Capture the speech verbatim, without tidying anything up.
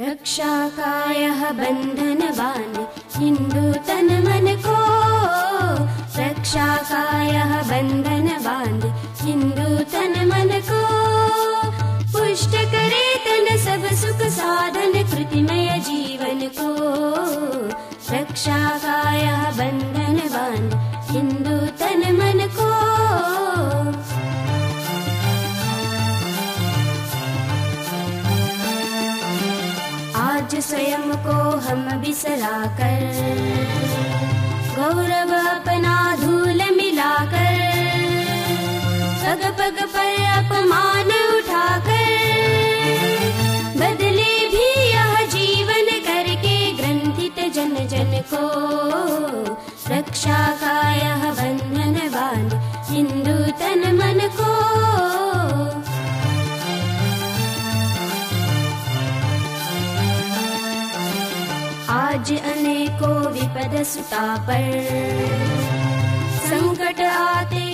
रक्षाकायः बन्धनवान् हिन्दु तन मन को, रक्षाकायः बन्धनवान् हिन्दु तन मन को, पुष्ट करे तन सब सुख साधन कृतिमय जीवन को। रक्षाकायः बन्धनवान् हिन्दु तन मन को। स्वयं को हम बिसरा कर, गौरव अपना धूल मिलाकर, पग पग पर अपमान उठाकर, बदले भी यह जीवन करके ग्रंथित जन जन को। रक्षा का यह बंधनवान हिंदू तन मन को। आज अनेकों विपद सुता पर, संकट आते